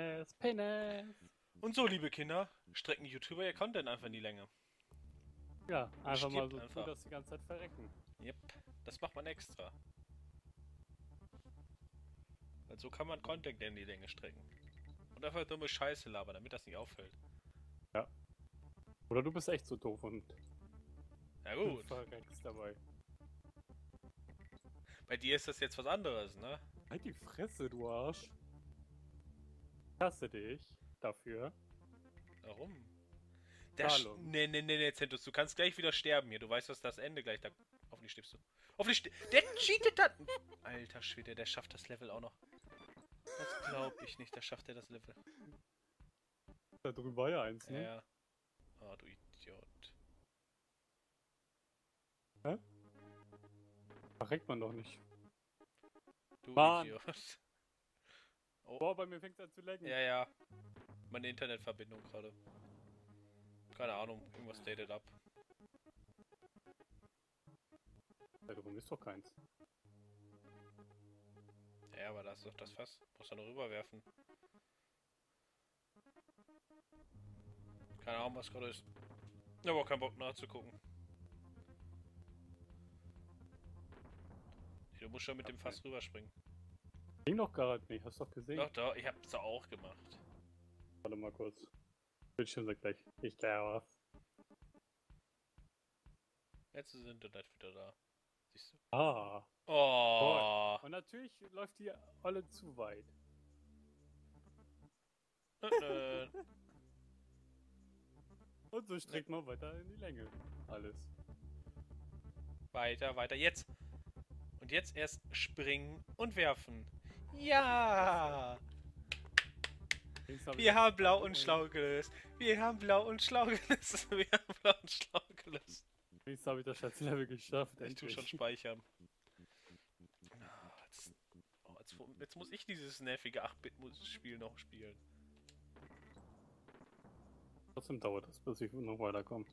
Penis, Penis. Und so, liebe Kinder, strecken YouTuber ihr Content einfach in die Länge. Ja, einfach mal so tun, dass die ganze Zeit verrecken. Yep, das macht man extra. Weil so kann man Content in die Länge strecken. Und einfach dumme Scheiße labern, damit das nicht auffällt. Ja. Oder du bist echt so doof und... Na gut. Verreckst dabei. Bei dir ist das jetzt was anderes, ne? Halt die Fresse, du Arsch. Ich hasse dich dafür. Warum? Nee, Zentus, du kannst gleich wieder sterben hier. Du weißt, dass das Ende gleich da... Hoffentlich stirbst du. Hoffentlich der cheatet dann! Alter Schwede, der schafft das Level auch noch. Das glaub ich nicht, da schafft er das Level. Da drüben war ja eins, ne? Ja. Oh, du Idiot. Hä? Verreckt man doch nicht. Du Mann. Idiot. Oh. Boah, bei mir fängt es an zu laggen. Ja, ja. Meine Internetverbindung gerade. Keine Ahnung, irgendwas datet ab. Da drüben ist doch keins. Ja, aber da ist doch das Fass. Muss er noch rüberwerfen. Keine Ahnung, was gerade ist. Ich habe auch keinen Bock nachzugucken. Nee, du musst schon mit dem Fass rüberspringen. Ging doch gerade nicht, hast du doch gesehen. Doch, doch, ich hab's auch gemacht. Warte mal kurz. Bildschirm sagt gleich. Ich glaube. Jetzt ist Internet wieder da. Siehst du? Ah. Oh. Toll. Und natürlich läuft die alle zu weit. Und so streckt man weiter in die Länge. Alles. Weiter, weiter. Jetzt. Und jetzt erst springen und werfen. Ja. Wir haben blau und schlau gelöst. Wir haben blau und schlau gelöst. Wir haben blau und schlau gelöst. Jetzt habe ich das Schatzlevel geschafft. Ich tue schon speichern. Oh, jetzt muss ich dieses nervige 8-Bit-Spiel noch spielen. Trotzdem dauert das, bis ich noch weiterkomme.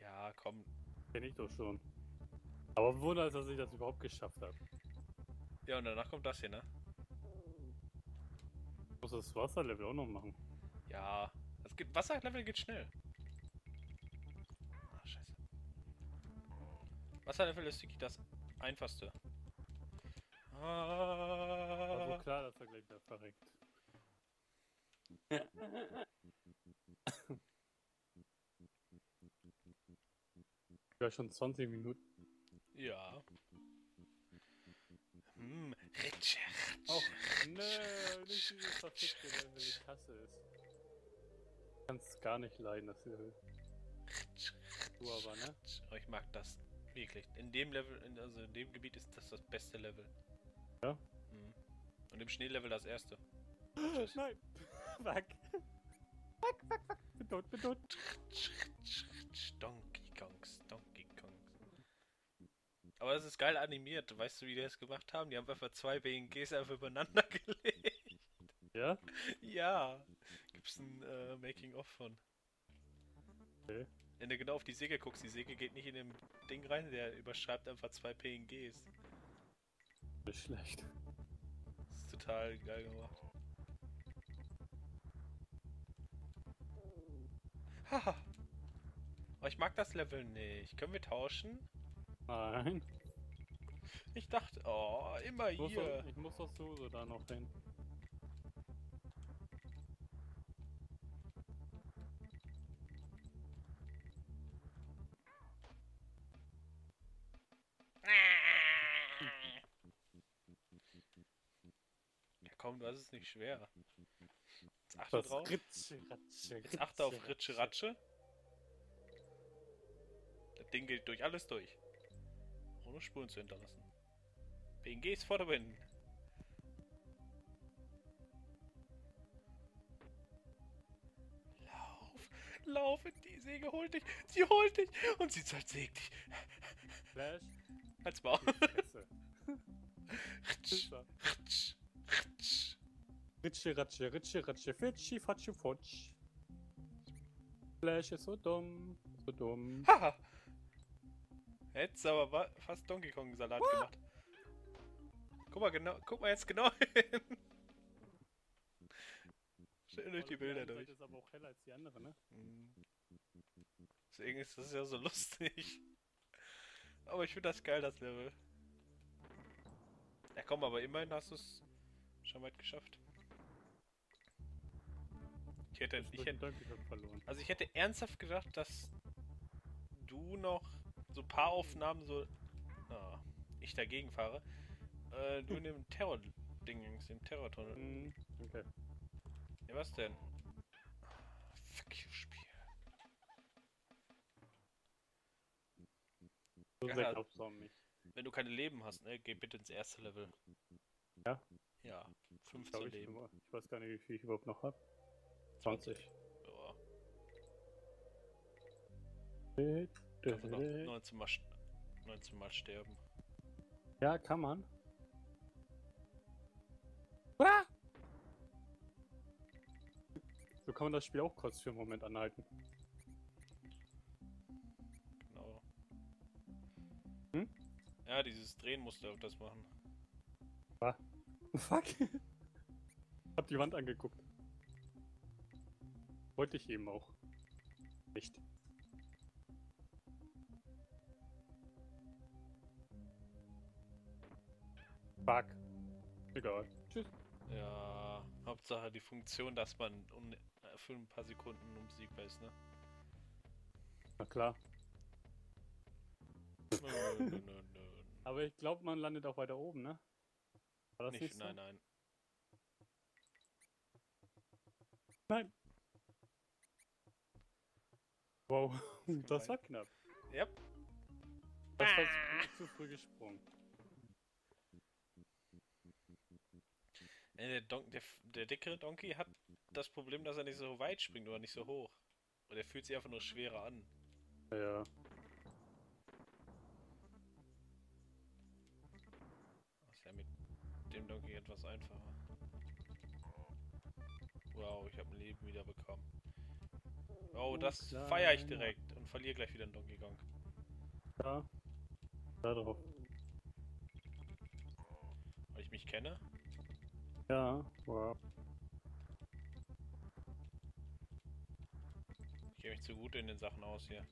Ja, komm. Kenn ich doch schon. Aber Wunder ist, dass ich das überhaupt geschafft habe. Ja, und danach kommt das hier, ne? Ich muss das Wasserlevel auch noch machen. Ja, das geht, Wasserlevel geht schnell. Ah, scheiße. Wasserlevel ist wirklich das einfachste. Ah. Also klar, dass er gleich wieder verreckt. Ja, schon 20 Minuten. Ja. Hm, Ritsche, oh, nö, nicht dieses verfickte Level, ich hasse es. Ich kann's gar nicht leiden, das Level. Du aber, ne? Oh, ich mag das wirklich. In dem Level, also in dem Gebiet ist das das beste Level. Ja? Mhm. Und im Schneelevel das erste. Nein! Fuck! Fuck, fuck, fuck! Bin tot, bin tot! Donkey Kongs, Donkey Kongs. Aber das ist geil animiert, weißt du, wie die das gemacht haben? Die haben einfach zwei BNGs einfach übereinander gelegt. Ja? Ja. Gibt's ein Making-of von. Okay. Wenn du genau auf die Säge guckst, die Säge geht nicht in dem Ding rein, der überschreibt einfach zwei PNGs. Das ist schlecht. Das ist total geil gemacht. Haha. Oh, ich mag das Level nicht. Können wir tauschen? Nein. Ich dachte, oh, immer ich hier. Doch, ich muss doch so da noch hin. Ja komm, du hast es nicht schwer. Jetzt achte drauf. Ritsche, Ratsche, Jetzt achte auf Ritsche, Ratsche. Ding gilt durch alles durch. Ohne Spuren zu hinterlassen. BNG ist vor der Wind. Lauf! Lauf! Die Säge holt dich! Sie holt dich! Und sie zersägt dich! Flash! Halt's Maul! Ritsch! Ritsch! Ritsch! Ritsche, Ratsche, Ritsche, Ratsche, Fitschi, Fatsche, Futsch! Flash ist so dumm! So dumm! Haha! Hättest aber fast Donkey Kong Salat gemacht. Guck mal, genau, guck mal jetzt genau hin. Schön durch die Bilder durch. Die ist aber auch heller als die andere, ne? Mhm. Deswegen ist das ja so lustig. Aber ich finde das geil, das Level. Ja komm, aber immerhin hast du es schon weit geschafft. Ich hätte ernsthaft gedacht, dass du noch so ein paar Aufnahmen so... Oh, ich dagegen fahre. Du in dem Terror-Dingens, im Terror-Tunnel. Okay. Ja, was denn? Oh, fuck you, Spiel. So sehr glaubst du an mich. Wenn du keine Leben hast, ne, geh bitte ins erste Level. Ja? Ja, 15 Leben. Ich weiß gar nicht, wie viel ich überhaupt noch habe. 20. Ja. Kannst du noch 19 Mal sterben. Ja, kann man. Ah! So kann man das Spiel auch kurz für einen Moment anhalten. Genau. Hm? Ja, dieses Drehen musst du auch das machen. Ah. Fuck! Hab die Wand angeguckt. Wollte ich eben auch. Nicht. Fuck. Egal. Tschüss. Ja, Hauptsache die Funktion, dass man für ein paar Sekunden unbesiegbar ist, ne? Na klar. Nö. Aber ich glaube, man landet auch weiter oben, ne? War das nicht so? Nein. Nein. Wow, das war knapp. Yep. Das war zu früh gesprungen. Der dickere Donkey hat das Problem, dass er nicht so weit springt oder nicht so hoch. Und er fühlt sich einfach nur schwerer an. Ja. Das ist ja mit dem Donkey etwas einfacher. Wow, ich habe ein Leben wieder bekommen. Oh, das feiere ich direkt und verliere gleich wieder einen Donkey Kong. Ja, da drauf. Weil ich mich kenne? Ja, wow. Ich kenne mich zu gut in den Sachen aus hier.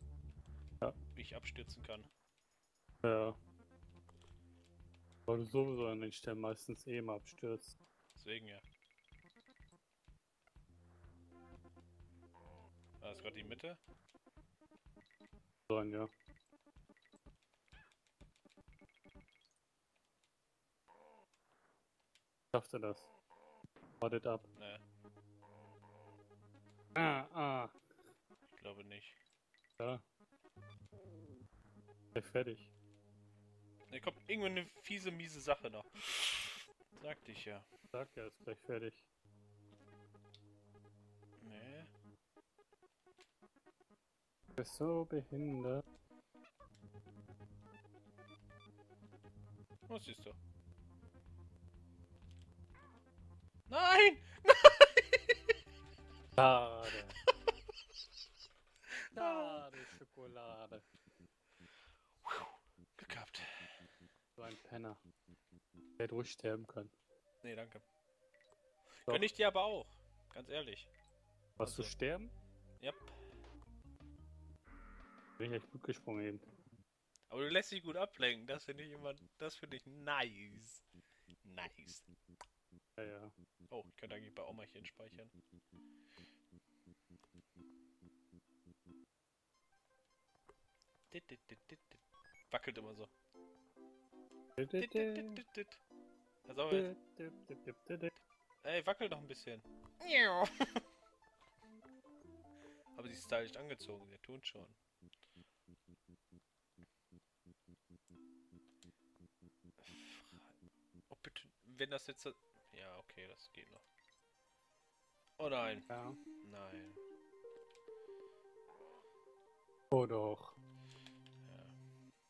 Ja. Wie ich abstürzen kann. Ja. Weil du sowieso an den Stellen meistens eh mal abstürzt. Deswegen ja. Da ist gerade die Mitte. Sein, ja. Schafft er das? Wartet ab. Nee. Ich glaube nicht. Ja. Sei fertig. Ne, kommt irgendwann eine fiese, miese Sache noch. Sagte ich ja. Sag ja, ist gleich fertig. Nee. Bist so behindert. Was siehst du? Nein! Nein! Schade. Schade, Schokolade. Glück gehabt. So ein Penner. Der hätte ruhig sterben können. Nee, danke. Doch. Könnte ich dir aber auch. Ganz ehrlich. Warst du sterben? Ja. Yep. Bin ich echt gut gesprungen eben. Aber du lässt dich gut ablenken. Das finde ich immer... Das finde ich nice. Nice. Ja. Oh, ich könnte eigentlich bei Omachen speichern. Wackelt immer so. Da sollen wir jetzt. Ey, wackelt noch ein bisschen. Aber sie ist stylisch angezogen, der tut schon. Oh, bitte, wenn das jetzt... Ja, okay, das geht noch. Oh nein. Ja. Nein. Oh doch. Ja.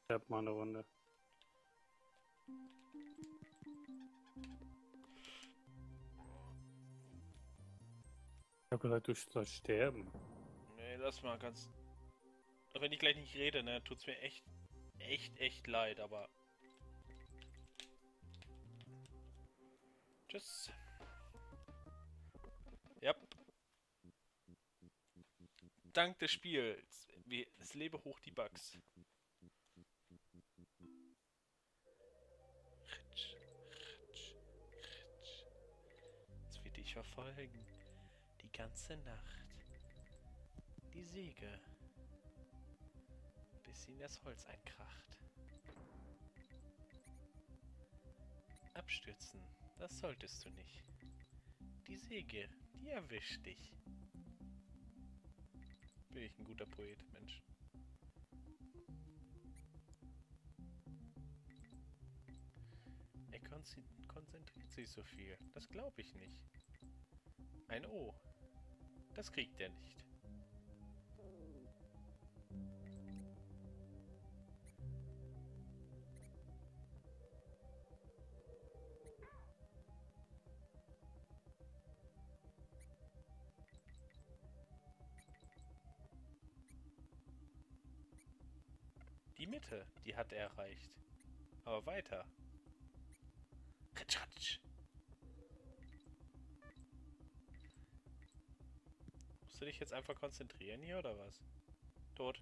Ich hab mal eine Runde. Ich hab gesagt, du sollst sterben. Nee, lass mal ganz... Auch wenn ich gleich nicht rede, ne, tut's mir echt leid, aber... Tschüss. Yep. dank des Spiels. Es lebe hoch die Bugs. Es wird dich verfolgen. Die ganze Nacht. Die Säge. Bis ihn das Holz einkracht. Abstürzen, das solltest du nicht. Die Säge, die erwischt dich. Bin ich ein guter Poet, Mensch. Er konzentriert sich so viel. Das glaube ich nicht. Ein O. Das kriegt er nicht. Die Mitte, die hat er erreicht. Aber weiter. Ritsch. Musst du dich jetzt einfach konzentrieren hier, oder was? Tot.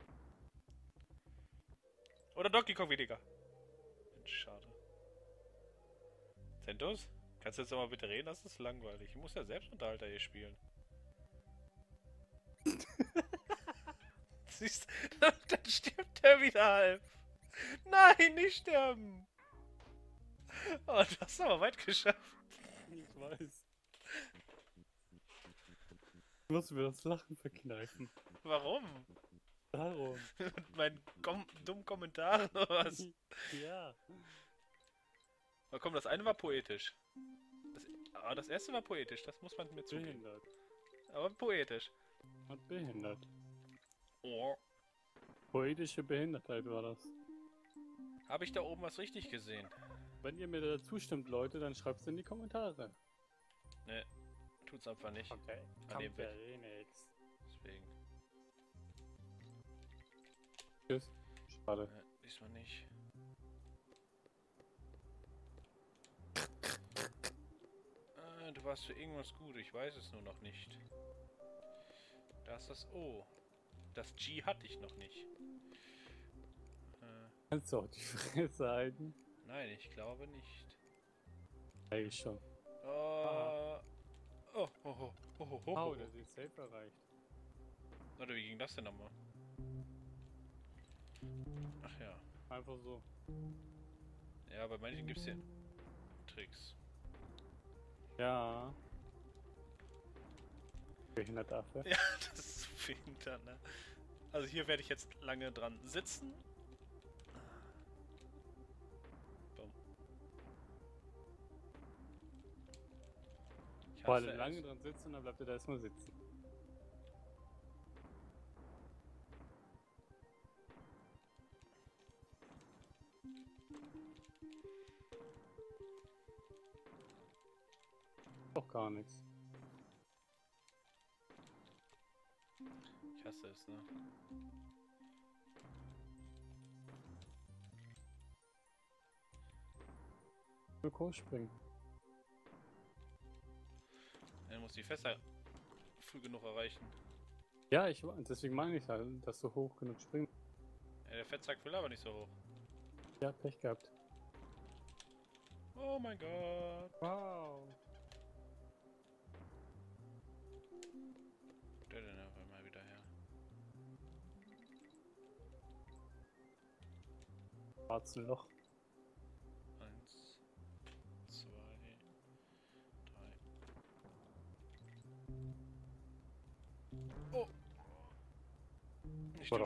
Oder Donkey Kong, Digga. Mensch, schade. Zentus, kannst du jetzt nochmal bitte reden? Das ist langweilig. Ich muss ja Selbstunterhalter hier spielen. Siehst du, dann stirbt er wieder halb. Nein, nicht sterben. Oh, du hast aber weit geschafft. Ich weiß. Du musst mir das Lachen verkneifen. Warum? Warum? Mit meinen dummen Kommentaren oder was? Ja. Na komm, das eine war poetisch. Das erste war poetisch, das muss man mir zugeben. Aber poetisch. Und behindert. Oh. Poetische Behindertheit war das. Habe ich da oben was richtig gesehen? Wenn ihr mir da zustimmt, Leute, dann schreibt es in die Kommentare. Ne, tut's einfach nicht. Okay, kann ja eh nix. Deswegen. Tschüss. Schade. Ne, diesmal nicht. Du warst für irgendwas gut, ich weiß es nur noch nicht. Da ist das O. Das G hatte ich noch nicht. Kannst du auch die Fresse halten? Nein, ich glaube nicht. Eigentlich schon. Oh, das ist safe erreicht. Warte, wie ging das denn nochmal? Ach ja. Einfach so. Ja, bei manchen gibt's ja Tricks. Ja. Behindert dafür. Ja, das ist so behindert, ne? Also hier werde ich jetzt lange dran sitzen. Weil er lange dran sitzt und dann bleibt er da erstmal sitzen. Doch gar nichts. Ich hasse es, ne? Für Kurs springen. Er muss die Fässer früh genug erreichen. Ja, ich deswegen meine ich halt, dass du hoch genug springst. Ja, der Fettsack will aber nicht so hoch. Ja, Pech gehabt. Oh mein Gott. Wow. Der denn auf einmal wieder her. Schwarzen Loch. War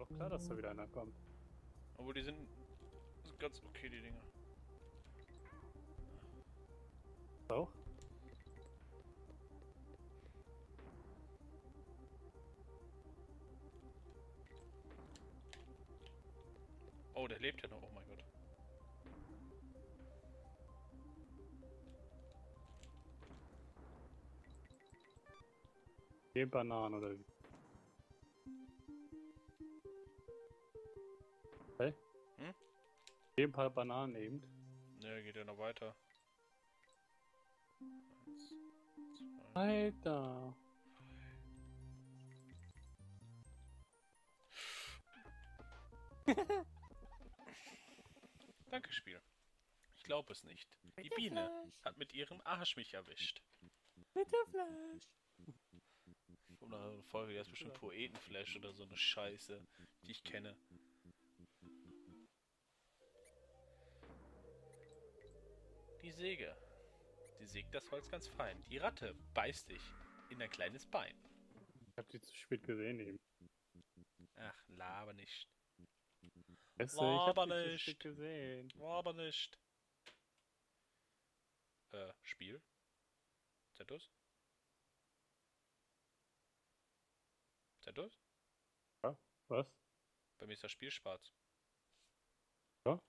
doch klar, dass da wieder einer kommt. Aber die sind ganz okay, die Dinger. Auch? Oh, der lebt ja noch, oh mein Gott. Die Bananen oder wie? Hey? Hm? Ein paar Bananen eben. Ne, geht ja noch weiter. 1, 2, Alter! Danke, Spiel. Ich glaube es nicht. Die Biene hat mit ihrem Arsch mich erwischt. Mit der Flash. Und eine Folge, die ist bestimmt Poetenflash oder so eine Scheiße, die ich kenne. Die Säge. Sie sägt das Holz ganz fein. Die Ratte beißt dich in ein kleines Bein. Ich hab sie zu spät gesehen eben. Ach, laber nicht. Laber nicht. Laber nicht. Spiel? Zetus? Zetus? Ja, was? Bei mir ist das Spiel schwarz. Ja?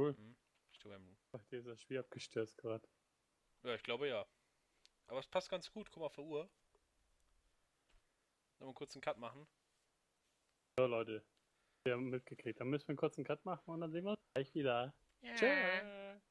Cool. Mhm. Ich tue ihm... Ach, dir ist das Spiel abgestürzt gerade. Ja, ich glaube ja. Aber es passt ganz gut. Guck mal auf der Uhr. Sollen wir kurz einen Cut machen? So, Leute. Wir haben mitgekriegt. Dann müssen wir einen kurzen Cut machen und dann sehen wir uns gleich wieder. Yeah. Tschüss.